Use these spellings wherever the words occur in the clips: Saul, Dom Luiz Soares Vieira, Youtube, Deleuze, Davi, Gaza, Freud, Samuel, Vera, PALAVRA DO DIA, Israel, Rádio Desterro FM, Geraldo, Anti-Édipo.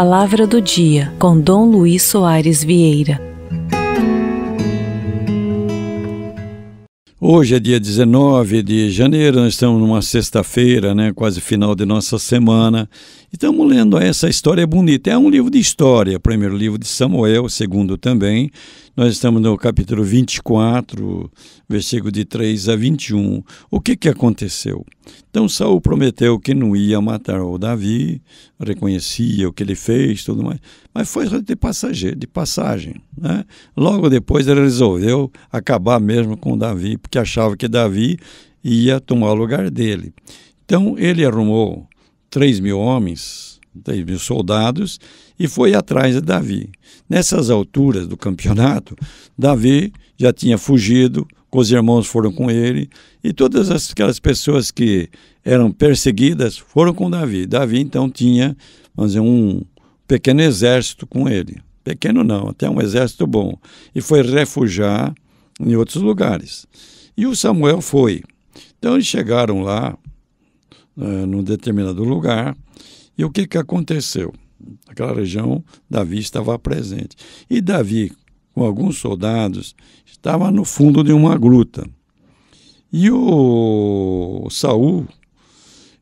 Palavra do Dia, com Dom Luiz Soares Vieira. Hoje é dia 19 de janeiro, nós estamos numa sexta-feira, quase final de nossa semana. E estamos lendo essa história bonita. É um livro de história, primeiro livro de Samuel, segundo também. Nós estamos no capítulo 24, versículo de 3 a 21. O que aconteceu? Então Saul prometeu que não ia matar o Davi, reconhecia o que ele fez, tudo mais, mas foi de passagem. Logo depois ele resolveu acabar mesmo com Davi, porque achava que Davi ia tomar o lugar dele. Então ele arrumou 3.000 homens, 3.000 soldados, e foi atrás de Davi. Nessas alturas do campeonato, Davi já tinha fugido, os irmãos foram com ele, e todas aquelas pessoas que eram perseguidas foram com Davi. Davi, então, tinha, vamos dizer, um pequeno exército com ele. Pequeno não, até um exército bom. E foi refugiar em outros lugares. E o Samuel foi. Então, eles chegaram lá, num determinado lugar. E o que aconteceu? Naquela região, Davi estava presente. E Davi, com alguns soldados, estava no fundo de uma gruta. E o Saul,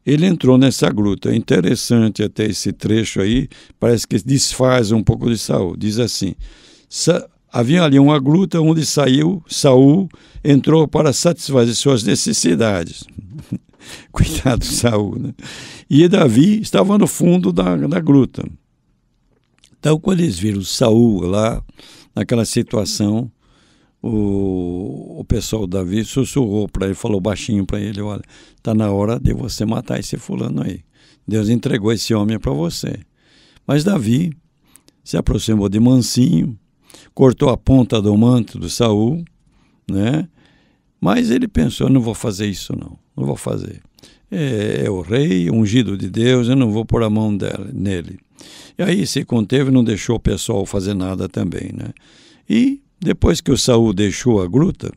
ele entrou nessa gruta. É interessante até esse trecho aí, parece que desfaz um pouco de Saul. Diz assim, havia ali uma gruta onde Saul entrou para satisfazer suas necessidades. Cuidado, Saul, E Davi estava no fundo da gruta. Então, quando eles viram Saul lá, naquela situação, o pessoal Davi sussurrou para ele, falou baixinho para ele, olha, está na hora de você matar esse fulano aí. Deus entregou esse homem para você. Mas Davi se aproximou de mansinho, cortou a ponta do manto do Saul, Mas ele pensou, não vou fazer isso não vou fazer. É o rei, ungido de Deus, eu não vou pôr a mão nele. E aí se conteve, não deixou o pessoal fazer nada também, E depois que o Saul deixou a gruta,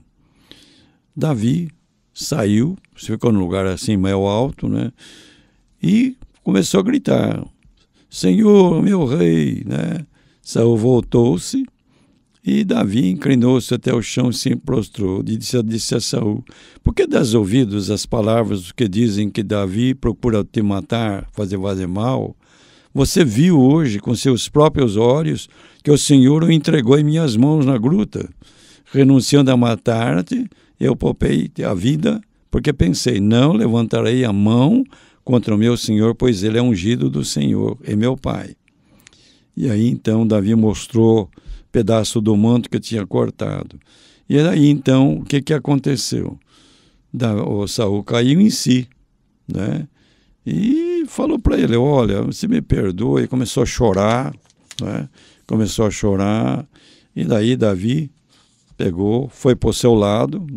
Davi saiu, ficou num lugar assim meio alto, E começou a gritar, Senhor, meu rei, Saul voltou-se. E Davi inclinou-se até o chão e se prostrou, e disse a Saul, por que dás ouvidos às palavras dos que dizem que Davi procura te matar, fazer mal? Você viu hoje com seus próprios olhos que o Senhor o entregou em minhas mãos na gruta. Renunciando a matar-te, eu poupei a vida, porque pensei, não levantarei a mão contra o meu Senhor, pois ele é ungido do Senhor, é meu pai. E aí então Davi mostrou pedaço do manto que tinha cortado. E aí, então, o que aconteceu? O Saul caiu em si, E falou para ele, olha, você me perdoa. E começou a chorar, Começou a chorar. E daí Davi pegou, foi para o seu lado,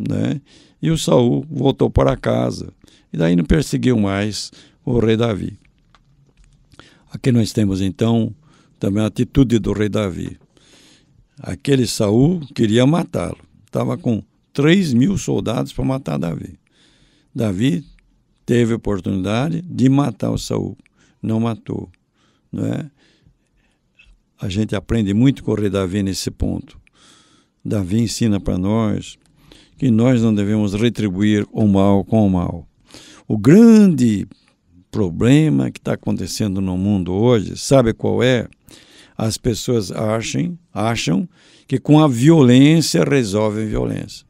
E o Saul voltou para casa. E daí não perseguiu mais o rei Davi. Aqui nós temos, então, também a atitude do rei Davi. Aquele Saul queria matá-lo. Estava com 3.000 soldados para matar Davi. Davi teve a oportunidade de matar o Saul. Não matou. A gente aprende muito com o rei Davi nesse ponto. Davi ensina para nós que nós não devemos retribuir o mal com o mal. O grande problema que está acontecendo no mundo hoje, sabe qual é? As pessoas acham que com a violência resolvem violência.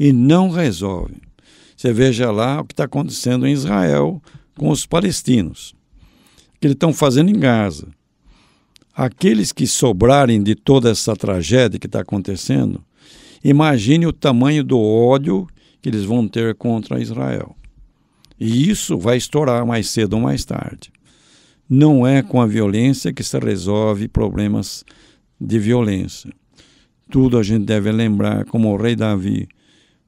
E não resolvem. Você veja lá o que está acontecendo em Israel com os palestinos. O que eles estão fazendo em Gaza. Aqueles que sobrarem de toda essa tragédia que está acontecendo, imagine o tamanho do ódio que eles vão ter contra Israel. E isso vai estourar mais cedo ou mais tarde. Não é com a violência que se resolve problemas de violência. Tudo a gente deve lembrar, como o rei Davi,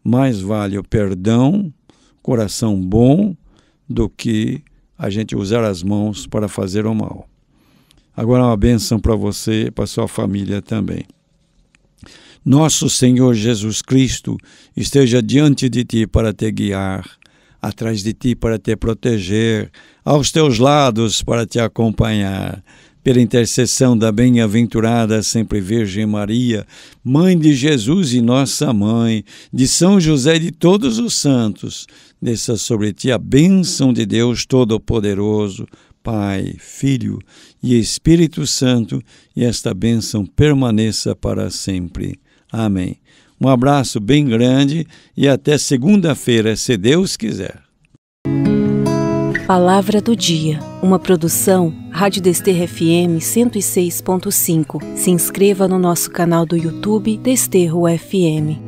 mais vale o perdão, coração bom, do que a gente usar as mãos para fazer o mal. Agora uma bênção para você e para sua família também. Nosso Senhor Jesus Cristo esteja diante de ti para te guiar, atrás de ti para te proteger, aos teus lados para te acompanhar. pela intercessão da bem-aventurada sempre Virgem Maria, Mãe de Jesus e Nossa Mãe, de São José e de todos os santos, desça sobre ti a bênção de Deus Todo-Poderoso, Pai, Filho e Espírito Santo, e esta bênção permaneça para sempre. Amém. Um abraço bem grande e até segunda-feira, se Deus quiser. Palavra do Dia, uma produção Rádio Desterro FM 106.5. Se inscreva no nosso canal do YouTube Desterro FM.